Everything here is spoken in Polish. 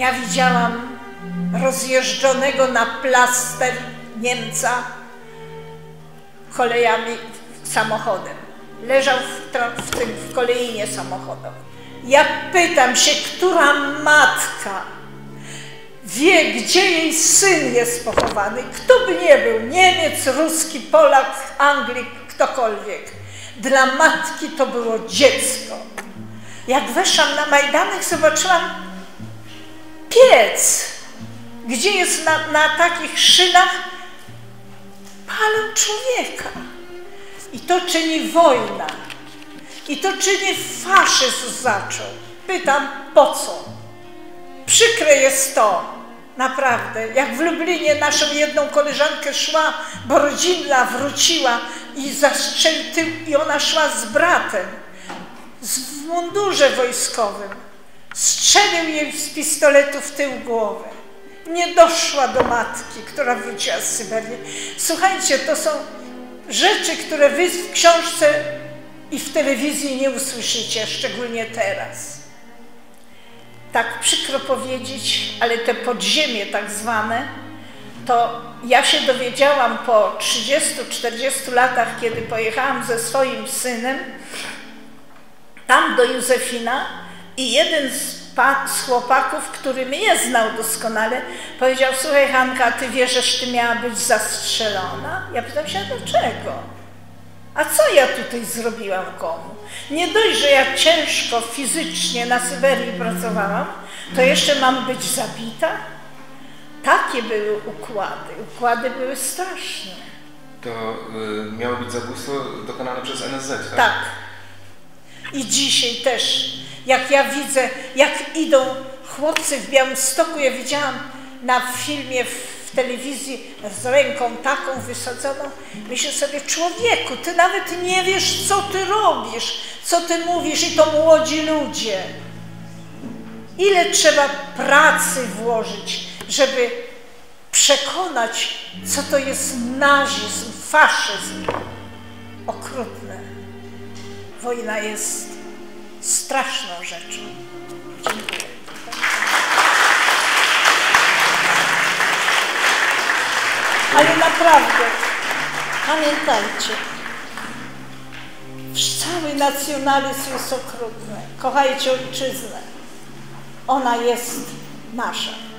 Ja widziałam rozjeżdżonego na plaster Niemca kolejami samochodem. Leżał w kolejinie samochodowej. Ja pytam się, która matka wie, gdzie jej syn jest pochowany, kto by nie był, Niemiec, Ruski, Polak, Anglik, ktokolwiek. Dla matki to było dziecko. Jak weszłam na Majdanek, zobaczyłam piec, gdzie jest na takich szynach palą człowieka. I to czyni wojna. I to czyni faszyzm zaczął. Pytam, po co? Przykre jest to, naprawdę. Jak w Lublinie naszą jedną koleżankę szła, bo rodzinna wróciła i zastrzelił tył, i ona szła z bratem, w mundurze wojskowym. Strzelił jej z pistoletu w tył głowy. Nie doszła do matki, która wróciła z Syberii. Słuchajcie, to są rzeczy, które wy w książce i w telewizji nie usłyszycie, szczególnie teraz. Tak przykro powiedzieć, ale te podziemie tak zwane, to ja się dowiedziałam po 30-40 latach, kiedy pojechałam ze swoim synem tam do Józefina i jeden z chłopaków, który mnie znał doskonale, powiedział: słuchaj Hanka, ty wiesz, że ty miała być zastrzelona? Ja pytam się, dlaczego? A co ja tutaj zrobiłam komu? Nie dość, że ja ciężko fizycznie na Syberii pracowałam, to jeszcze mam być zabita? Takie były układy. Układy były straszne. To miało być zabójstwo dokonane przez NSZ, tak? Tak. I dzisiaj też, jak ja widzę, jak idą chłopcy w Białymstoku, ja widziałam na filmie w telewizji z ręką taką wysadzoną, myślę sobie, człowieku, ty nawet nie wiesz, co ty robisz, co ty mówisz, i to młodzi ludzie. Ile trzeba pracy włożyć, żeby przekonać, co to jest nazizm, faszyzm. Okrutne. Wojna jest straszną rzeczą. Dziękuję. Ale naprawdę, pamiętajcie, cały nacjonalizm jest okrutny. Kochajcie ojczyznę. Ona jest nasza.